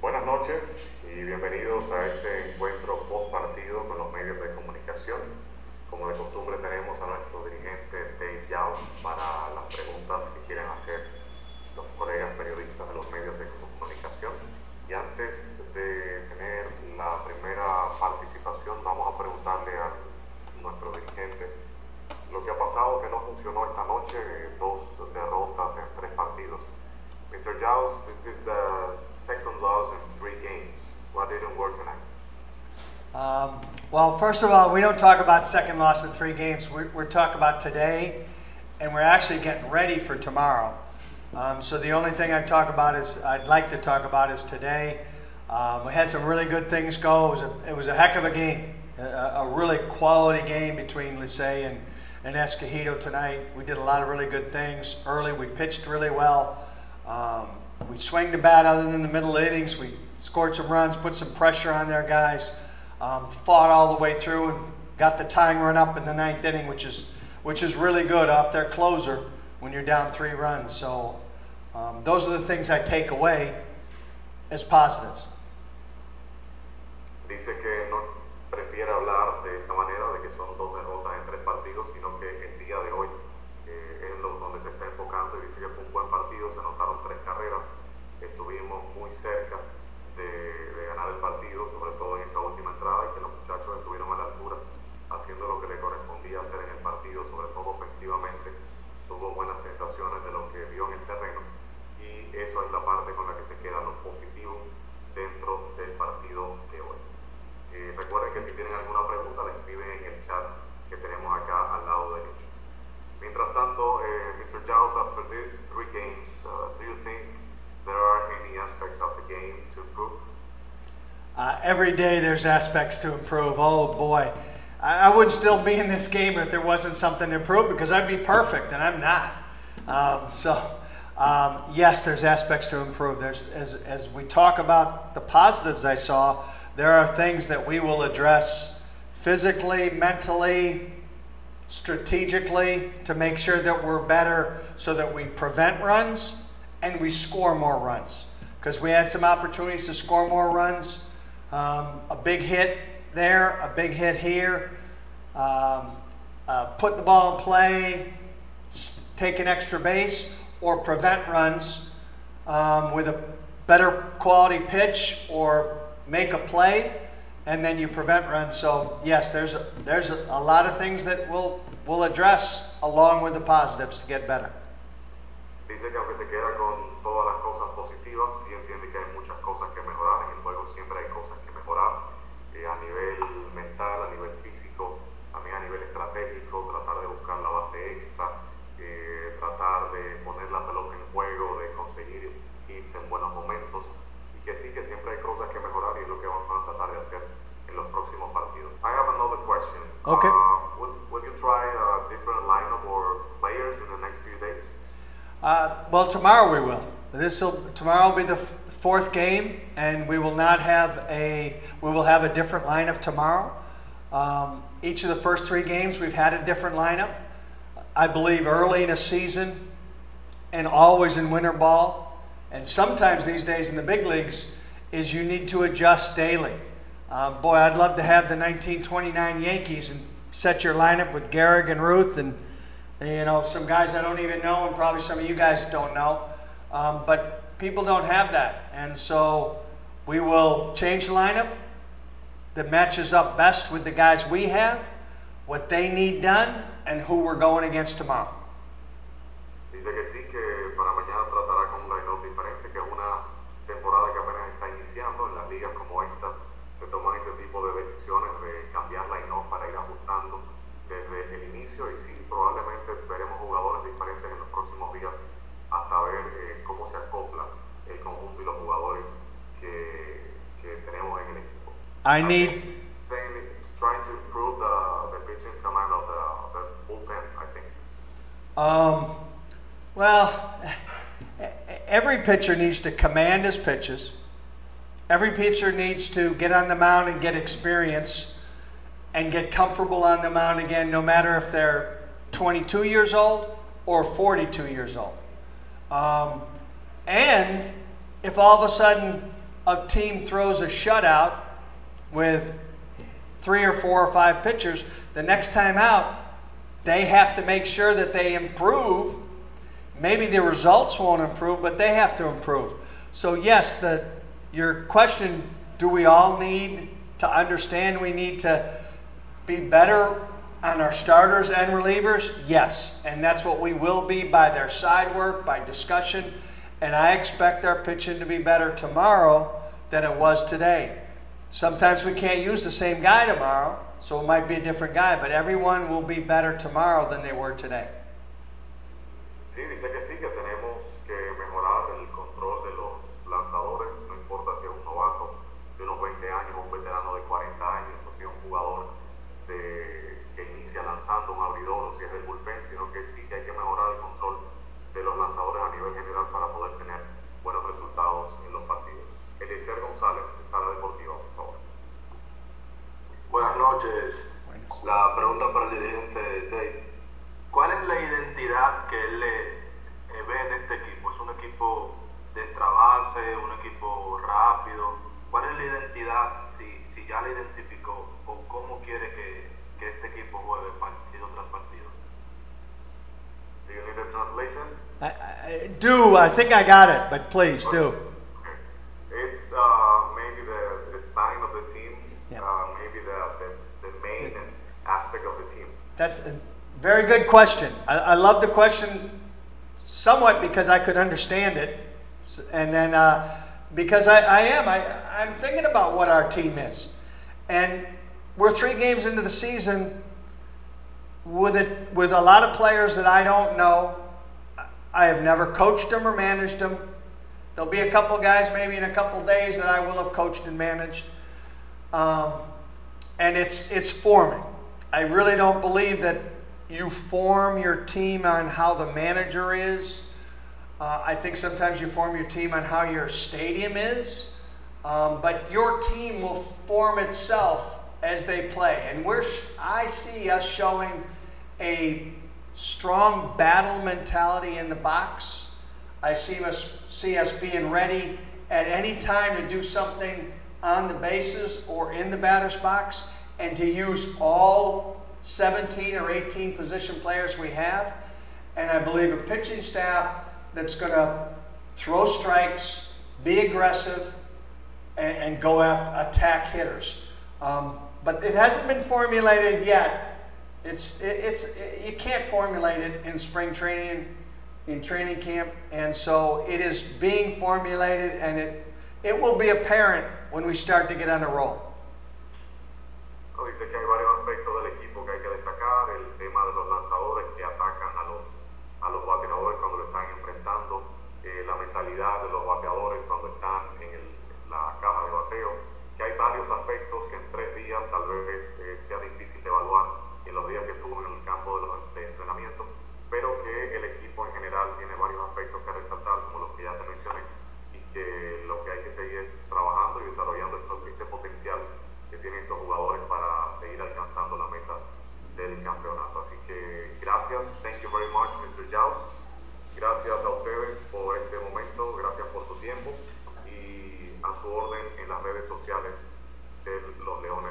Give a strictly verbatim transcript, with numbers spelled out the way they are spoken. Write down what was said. Buenas noches y bienvenidos a este encuentro post partido con los medios de comunicación. Como de costumbre tenemos a nuestro dirigente Dave Jauss para las preguntas que quieren hacer los colegas periodistas de los medios de comunicación. Y antes de tener la primera participación vamos a preguntarle a nuestro dirigente lo que ha pasado que no funcionó esta noche, dos derrotas en tres partidos. mister Jauss, this is the second loss in three games. What didn't work tonight? Um, well, first of all, we don't talk about second loss in three games. We're, we're talking about today, and we're actually getting ready for tomorrow. Um, so the only thing I talk about is I'd like to talk about is today. Um, we had some really good things go. It was a, it was a heck of a game, a, a really quality game between Licey and, and Escogido tonight. We did a lot of really good things early. We pitched really well. Um, we swung the bat other than the middle innings. We scored some runs, put some pressure on their guys, um, fought all the way through and got the tying run up in the ninth inning, which is, which is really good off their closer when you're down three runs. So um, those are the things I take away as positives. Dice que no prefiere hablar de esa manera, de que son dos derrotas en tres partidos, sino que el día de hoy eh, es donde se está enfocando y dice que fue un buen partido, se anotaron tres carreras, estuvimos muy cerca de, de ganar el partido, sobre todo en esa última entrada, y que los muchachos estuvieron a la altura haciendo lo que le correspondía hacer en el partido, sobre todo ofensivamente, tuvo buenas sensaciones de lo que vio en el terreno, y eso es la parte con la que se queda lo positivo dentro del partido de hoy. Eh, recuerden que si tienen alguna pregunta la escriben en el chat que tenemos acá al lado derecho. Mientras tanto, eh, mister Jauss, after these three games, uh, do you think there are any aspects of the game to improve? Uh, every day there's aspects to improve. Oh boy, I, I would still be in this game if there wasn't something to improve because I'd be perfect and I'm not. Um, so. Um, yes, there's aspects to improve. There's, as, as we talk about the positives I saw, there are things that we will address physically, mentally, strategically to make sure that we're better so that we prevent runs and we score more runs. Because we had some opportunities to score more runs. Um, a big hit there, a big hit here. Um, uh, put the ball in play, take an extra base, or prevent runs um, with a better quality pitch or make a play and then you prevent runs. So yes, there's a, there's a, a lot of things that we'll, we'll address along with the positives to get better. Dice que aunque se queda con todas las cosas positivas, sí entiende que hay muchas cosas que mejorar. En el juego siempre hay cosas que mejorar eh, a nivel mental, a nivel físico, a nivel estratégico, tratar de buscar la base extra, Eh, tratar de poner la pelota en juego, de conseguir hits en buenos momentos, y que sí que siempre hay cosas que mejorar y es lo que vamos a tratar de hacer en los próximos partidos. I have another question. Okay. Uh, would, would you try a different lineup or players in the next few days? Uh, well, tomorrow we will. This will tomorrow will be the fourth game, and we will not have a we will have a different lineup tomorrow. Um, each of the first three games we've had a different lineup. I believe early in a season and always in winter ball, and sometimes these days in the big leagues, is you need to adjust daily. Um, boy, I'd love to have the nineteen twenty-nine Yankees and set your lineup with Gehrig and Ruth and, you know, some guys I don't even know and probably some of you guys don't know. Um, but people don't have that, and so we will change the lineup that matches up best with the guys we have, what they need done, and who we're going against tomorrow. Dice que sí, que para mañana tratará con un line-up diferente, que una temporada que apenas está iniciando, en las ligas como esta se toman ese tipo de decisiones de cambiar line-up para ir ajustando desde el inicio, y sí, probablemente veremos jugadores diferentes en los próximos días hasta ver eh, cómo se acopla el conjunto y los jugadores que, que tenemos en el equipo. I need... trying to improve the, the pitching command of the, of the bullpen, I think? Um, well, every pitcher needs to command his pitches. Every pitcher needs to get on the mound and get experience and get comfortable on the mound again, no matter if they're twenty-two years old or forty-two years old. Um, and if all of a sudden a team throws a shutout with three or four or five pitchers, the next time out, they have to make sure that they improve. Maybe the results won't improve, but they have to improve. So yes, the, your question, do we all need to understand we need to be better on our starters and relievers? Yes, and that's what we will be by their side work, by discussion, and I expect our pitching to be better tomorrow than it was today. Sometimes we can't use the same guy tomorrow, so it might be a different guy, but everyone will be better tomorrow than they were today. Sí, dice que sí, que tenemos que mejorar el control de los lanzadores, no importa si es un novato de unos veinte años o un veterano de cuarenta años, o si es un jugador de, que inicia lanzando un abridor, o si es del bullpen, sino que sí que hay que mejorar el control de los lanzadores a nivel general para poder tener buenos resultados en los partidos. Eliezer González, de Sala Deportiva, por favor. Buenas noches. Buenas. La pregunta para el dirigente Dave. ¿Cuál es la identidad que él eh, ve en este equipo? ¿Es un equipo de extra base, un equipo rápido? ¿Cuál es la identidad, si, si ya la identificó, o cómo quiere que, que este equipo juegue partido tras partido? Do you need a translation? I, I do. I think I got it, but please okay. do. That's a very good question. I, I love the question somewhat because I could understand it. And then uh, because I, I am, I, I'm thinking about what our team is. And we're three games into the season with, it, with a lot of players that I don't know. I have never coached them or managed them. There'll be a couple guys maybe in a couple days that I will have coached and managed. Um, and it's, it's forming. I really don't believe that you form your team on how the manager is. Uh, I think sometimes you form your team on how your stadium is. Um, but your team will form itself as they play. And we're sh I see us showing a strong battle mentality in the box. I see us, see us being ready at any time to do something on the bases or in the batter's box, and to use all seventeen or eighteen position players we have. And I believe a pitching staff that's gonna throw strikes, be aggressive, and, and go after attack hitters. Um, but it hasn't been formulated yet. It's, it, it's, it, you can't formulate it in spring training, in training camp, and so it is being formulated, and it, it will be apparent when we start to get on a roll. Dice que hay varios aspectos del equipo que hay que destacar, el tema de los lanzadores que atacan a los, a los bateadores cuando lo están enfrentando, eh, la mentalidad de los bateadores cuando están en, el, en la caja de bateo, que hay varios aspectos que en tres días tal vez eh, sea difícil de evaluar en los días que estuvo en el campo de, los, de entrenamiento, pero que el equipo en general tiene varios aspectos que resaltar, como los que ya te mencioné, y que lo que hay que seguir es trabajando y desarrollando estos, este potencial que tienen estos jugadores para seguir alcanzando la meta del campeonato. Así que gracias, thank you very much, mister Jauss. Gracias a ustedes por este momento, gracias por su tiempo y a su orden en las redes sociales de los Leones.